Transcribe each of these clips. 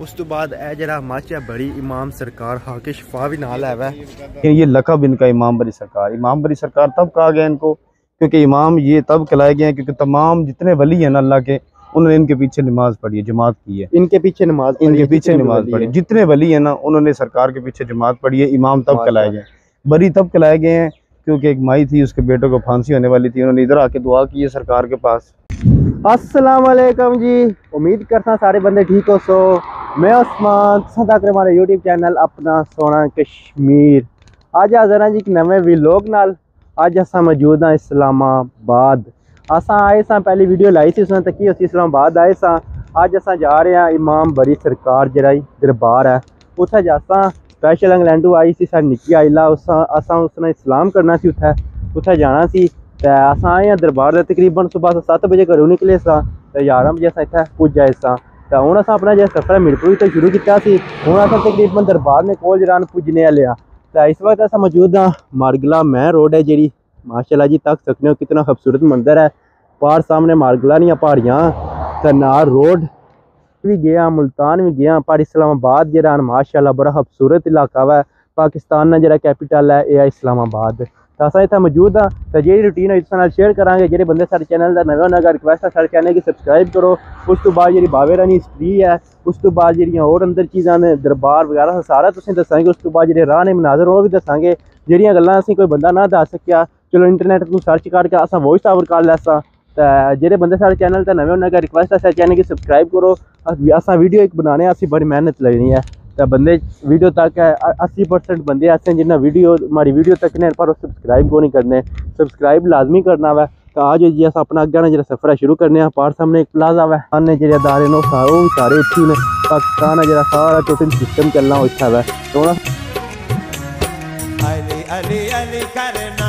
उस तो बाद माचा बड़ी इमाम सरकार हाके शफा भी नाल आया है। ये लकब इनका इमाम बरी सरकार, इमाम बरी सरकार तब कहा गया इनको क्योंकि इमाम ये तब कहलाए गए हैं क्योंकि तमाम जितने वली हैं अल्लाह के उन्होंने इनके पीछे नमाज पढ़ी है, जमात की है, इनके पीछे नमाज, इनके पीछे नमाज पढ़ी। जितने वली है ना उन्होंने सरकार के पीछे जमात पढ़ी है। इमाम तब कहलाए गए, बरी तब कहलाए गए हैं क्योंकि एक माई थी उसके बेटों को फांसी होने वाली थी, उन्होंने इधर आके दुआ की है सरकार के पास। अस्सलाम वालेकुम जी, उम्मीद करता सारे बंदे ठीक हो। सो मैं उस्मान सदा कर हमारे यूट्यूब चैनल अपना सोना कश्मीर। अज जरा जी एक नवे व्लॉग नाल अज अस मौजूद हाँ इस्लामाबाद। अस आए सा पहली वीडियो लाई सी उसने तकी उस इस्लामाबाद आए सा। अज अस जा रहे हैं इमाम बरी सरकार जरा दरबार है उत्थे जासा। स्पैशल इंग्लैंडू आई सी साढ़ी निक्की आइला, उसने इस्लाम करना सी, उत्थे जाना सी। अस आए हैं दरबार तकरीबन सुबह 7 बजे घरों निकले सा, 11 बजे अस इतना पुज्जे सा। तो हूँ अस अपना जो सफर मीरपुर तो शुरू किया, तकरीबन दरबार ने कोल जरान पुजने वाले। तो इस वक्त अस मौजूद हाँ मारगला मैन रोड है जी। माशाल्लाह जी तक सकने हो कितना खूबसूरत मंदिर है। पार सामने मारगला दियां पहाड़ियाँ, तो नार रोड भी गया, मुल्तान भी गया, पर इस्लामाबाद जरा माशाल्लाह बड़ा खूबसूरत इलाका वा। पाकिस्तान का जरा कैपिटल है यह इस्लामाबाद। तो अस इतना मौजूद हाँ, तो जी रूटीन है इसके शेयर करा। जो बंदे सारे चैनल का नवे होना रिक्वेस्ट है सारे चैनल की सब्सक्राइब करो। उस तो बाद जी बावे रानी हिस्ट्री है, उस तो बाद जो होर अंदर चीज़ा ने दरबार वगैरह सारा तुम्हें दसांगे। उस तो बाद जो राह ने मनाजर वो भी दसांगे, जड़िया गल्लां असें कोई बंदा ना दस सकिया। चलो इंटरनेट तू सर्च करके अस वॉइस ओवर कर लैसा। तो जो बंदे सारे चैनल का नवे होना रिक्वेस्ट है सारे चैनल की सब्सक्राइब करो। अस वीडियो एक बनाने अस बड़ी मेहनत लगनी है। तो बंदे वीडियो तक है 80% बंदे ऐसे हैं जिन्हें वीडियो हमारी वीडियो तक ने पर सब्सक्राइब को नहीं करने, सब्सक्राइब लाजमी करना हुआ। तो आज जी अस अपना अगर जो सफर है शुरू करने। पार सामने एक प्लाजा हुआ है, जो अदारे ने सारे इतने ने पाकिस्तान है जरा सारा टोटल सिस्टम चलना उठा हुआ है। तो अली अली अली करना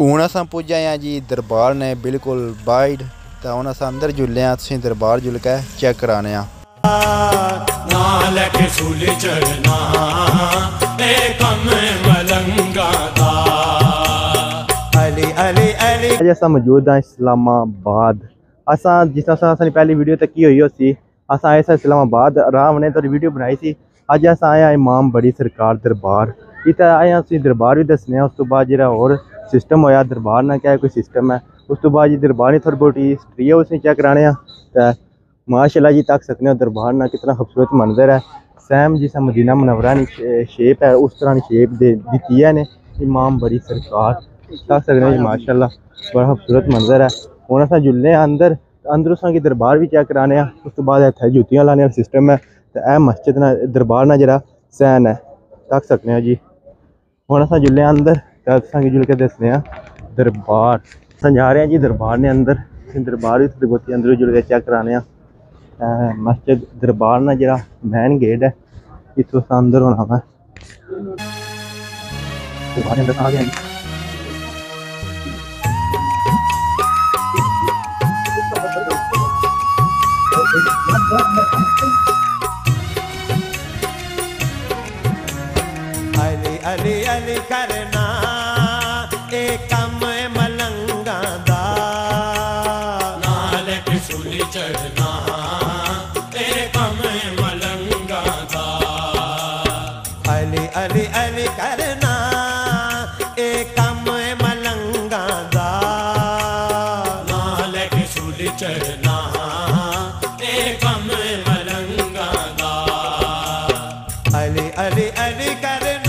हूँ अस पुज्जे हैं जी दरबार ने बिल्कुल बाइड। तो हूँ अस अंदर जुले हाँ, तुम दरबार जुल के चेक कराने अस मौजूद हाँ इस्लामाबाद। अस जिस तरह पहली वीडियो तक की हुई उसी अस आए सा इस्लामाबाद। राम ने थोड़ी वीडियो बनाई सी। अज अस आए इमाम बड़ी सरकार दरबार। इतना आए हैं तुम दरबार भी दसने। उस तो बाद जो होर सिस्टम होया दरबार ना क्या कोई सिस्टम है। उस तो बाद जी दरबार ने थोड़ी बहुत हिस्ट्री है उसने चेक कराने। तो माशाल्लाह जी तक सकने हो दरबार ना कितना खूबसूरत मंदिर है। सैम जिस मदीना मुनव्वरा की शेप है उस तरह की शेप दे दी है ने इमाम बरी सरकार। तक सकने जी माशाल्लाह बड़ा खूबसूरत मंदिर है। हूँ अस जुलने अंदर, अंदर उसकी दरबार भी चेक कराने। उस तो बाद इतने जुतियाँ लाने वाला सिस्टम है। तो यह मस्जिद ना दरबार ना जरा सहन है। तक सकने जी हूँ अस जुलने अंदर, तक जुल के दसने दरबार। अस जा रहे हैं जी दरबार ने अंदर, दरबार भी थोड़ी बहुत अंदर जुल के चेक कराने। मस्जिद दरबार ना जरा मेन गेट है, इतों से अंदर होना मैं दरबार अंदर आ गया। अली अली अली करना एक कम मलंगा दा नाल किसूली चढ़ना तेरे कम मलंगा दा अली अली अली करना एक कम मलंगा दा नाल किसूली चढ़ना तेरे कम मलंगा दा अली अली अली करना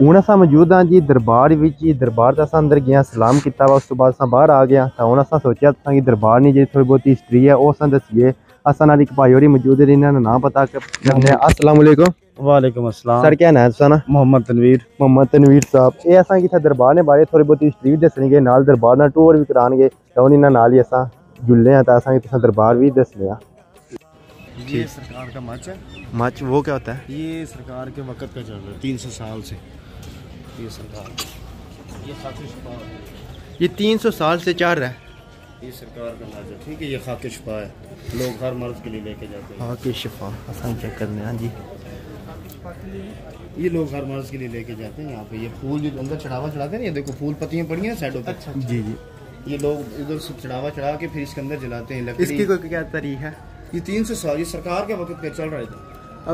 हूँ असा मौजूद हाँ जी दरबार विच ही दरबार तो असा अंदर गया सलाम किया वा उस तो बाद असा बाहर आ गया तो हूँ असा सोचा कि दरबार ने जी थोड़ी बहुत हिस्टरी है वह असा दसीए असा नाल एक भाई होरी मौजूद है इन्होंने ना पता करने अस्सलाम वालेकुम। वालेकुम अस्सलाम सर क्या नाम है? मोहम्मद तनवीर। मोहम्मद तनवीर साहब ये असा कि दरबार ने बारे थोड़ी बहुत हिस्टरी भी दसनी है नाल दरबार ना टूर भी कराएंगे तो हूँ इन्होंने नाल ही असा जुड़े हैं तो असा दरबार भी दसने हैं। ये सरकार का मच है। मच वो क्या होता है? ये सरकार के वक़्त का चल रहा है 300 साल से। ये सरकार ये 300 साल से चल रहा है। ये सरकार का मच है ठीक है। ये खाके शिफा है लोग हर मर्ज के लिए लेके जाते हैं। खाके शिफा आसान चेक करने हाँ जी ये लोग हर मर्ज के लिए लेके जाते हैं। यहाँ पे ये फूल जो अंदर चढ़ावा चढ़ाते हैं ये देखो फूल पत्तियाँ पड़ी हैं साइडों पर। अच्छा जी जी ये लोग इधर से चढ़ावा चढ़ा के फिर इसके अंदर जलाते हैं। इसकी कोई क्या तारीख है? ये 300 साल ये सरकार के वक्त पे चल रहा है।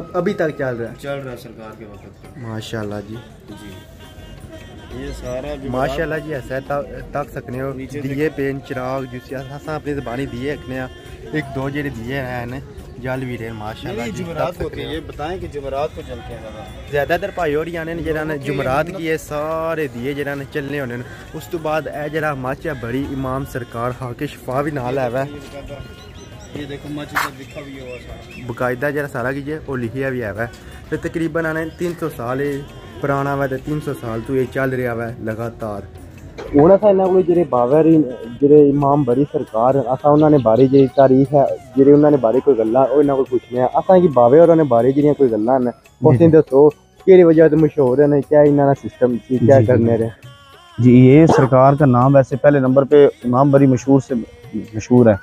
अब अभी तक चल रहा है सरकार के वक्त पे। माशाल्लाह जी जी ये सारा माशाल्लाह जी ऐसा तक सकने हो दिए पेन चिराग जिसे अपनी जबानी दिए रखने एक दो जेडे दिए हैं जल भी रहे माशाल्लाह। ये जुमरात होती है ये बताएं कि जुमरात को जलते हैं ज़्यादातर भाई और आने जरा जुमरात की सारे दिए जरा चलने होने उस तो बाद जरा माचा बड़ी इमाम सरकार हाके शफा भी नाल है ये देखो लिखा भी है सारा बकायदा जरा सारा कीजिए और लिखिया भी है तो तकरीबन आने 300 साल पुराना वा तो 300 साल तो ये चल रहा वा लगातार। हूँ असा इन्होंने कोई जो बाबर जो इमाम बरी सरकार असा उन्होंने बारे जी तारीख है जो उन्होंने बारे कोई गल्ला को पूछने असा कि बाबे और बारे जी कोई गल्ला ने उसने दसो कि वजह तो मशहूर है क्या इन्होंने सिस्टम से क्या करने रहे जी। ये सरकार का नाम वैसे पहले नंबर पर इमाम बरी मशहूर से मशहूर है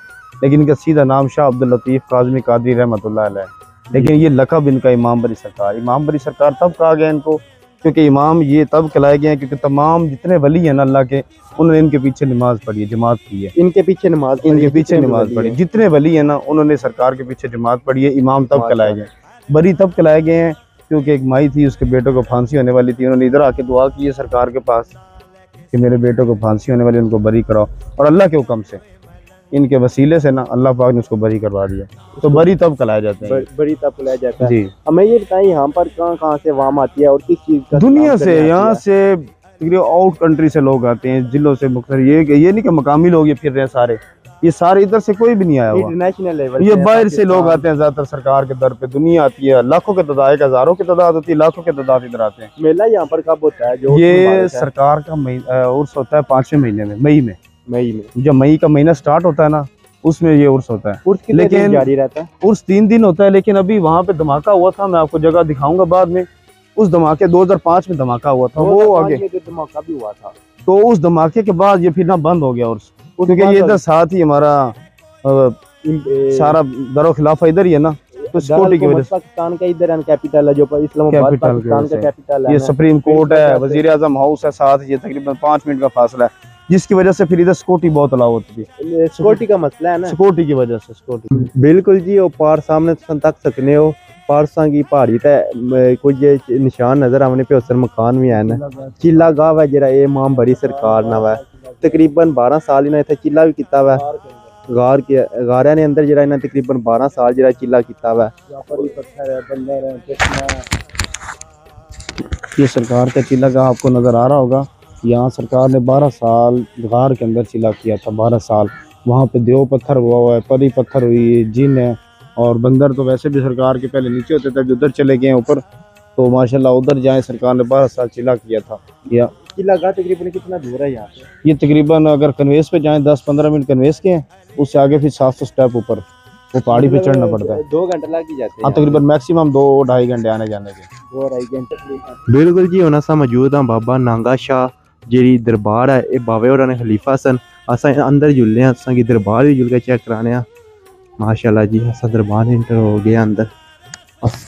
लेकिन इनका सीधा नाम शाह अब्दुल लतीफ कादरी रहमतुल्लाह अलैह लेकिन ये लक़ब इनका इमाम बरी सरकार। इमाम बरी सरकार तब कहा गया इनको क्योंकि इमाम ये तब कहलाए गए हैं क्योंकि तमाम जितने वली हैं ना अल्लाह के उन्होंने इनके पीछे नमाज पढ़ी है जमात की है इनके पीछे नमाज पढ़ी जितने वली हैं ना उन्होंने सरकार के पीछे जमात पढ़ी है। इमाम तब कहलाए गए बरी तब कहलाए गए हैं क्योंकि एक माई थी उसके बेटों को फांसी होने वाली थी उन्होंने इधर आके दुआ की है सरकार के पास कि मेरे बेटों को फांसी होने वाली उनको बरी कराओ और अल्लाह के हुक्म से इनके वसीले से ना अल्लाह पाक ने उसको बरी करवा दिया तो बरी तब कहलाया जाता है। बरी तब कहलाया जाता है जी। हमें ये बताएं यहाँ पर कहाँ से वाम आती है और किस चीज़ का? दुनिया से यहाँ से आउट कंट्री से लोग आते हैं जिलों से मुख्तर ये नहीं कि मकामी लोग ये फिर रहे हैं सारे ये सारे इधर से कोई भी नहीं आया इंटरनेशनल लेवल ये बाहर से लोग आते हैं ज़्यादातर सरकार के दर पे दुनिया आती है लाखों के तादाद हज़ारों के तादाद होती है लाखों के तादाद इधर आते हैं। मेला यहाँ पर कब होता है? जो ये सरकार का उर्स होता है 5वें महीने में मई में जब मई का महीना स्टार्ट होता है ना उसमें ये उर्स होता है। उर्स कितने दिन जारी रहता है? उर्स 3 दिन होता है लेकिन अभी वहाँ पे धमाका हुआ था मैं आपको जगह दिखाऊंगा बाद में। उस धमाके 2005 में धमाका हुआ था वो आगे धमाका भी हुआ था तो उस धमाके के बाद ये फिर ना बंद हो गया उर्स क्योंकि ये इधर साथ ही हमारा सारा दरो खिलाफा इधर ही है ना तो पाकिस्तान का इधर कैपिटल है जो इस्लामाबाद पाकिस्तान का कैपिटल है। ये सुप्रीम कोर्ट है वज़ीर-ए-आज़म हाउस है साथ ये तकरीबन 5 मिनट का फासला है जिसकी वजह से फिर इधर सिक्योरिटी बहुत अलाव होती है। सिक्योरिटी का मसला है ना सिक्योरिटी की वजह से। सिक्योरिटी बिल्कुल जी और पार सामने तक सकने हो पारसा की पहाड़ी ते कुछ निशान नजर आने पे उसर मकान भी आने चिल्ला गाँव है जरा ये इमाम बरी सरकार ना वा तकरीबन 12 साल इन्हें इतना चिल्ला भी किया वा गार के गारा ने अंदर जरा इन्हें तकरीबन 12 साल जरा चिल्ला किया वा। ये सरकार का चिल्ला गाँव आपको नजर आ रहा होगा यहाँ सरकार ने 12 साल गार के अंदर चिला किया था 12 साल वहाँ पे देव पत्थर हुआ है परी पत्थर हुई है जिन है और बंदर तो वैसे भी सरकार के पहले नीचे होते थे जो उधर चले गए ऊपर तो माशाल्लाह उधर जाएँ, सरकार ने 12 साल चिल्ला किया था। या किला का तकरीबन कितना दूर है यहाँ से? ये तकरीबन अगर कन्वेस पे जाएँ 10-15 मिनट कन्वेस के हैं, उससे आगे फिर 700 स्टेप ऊपर पहाड़ी पे चढ़ना पड़ता है। 2 घंटे लग ही जाते हैं। हाँ तकरीबन मैक्सिमम 2-2.5 घंटे आने जाने के। 2-2.5 घंटे बिल्कुल जी। हम असा मौजूद हाँ बाबा नांगा शाह जी दरबार है। ये बावे और खलीफा सन। अस अंदर जुलने असा की दरबार भी जुल के चेक कराने। माशाल्लाह जी असा दरबार इंटर हो गया अंदर।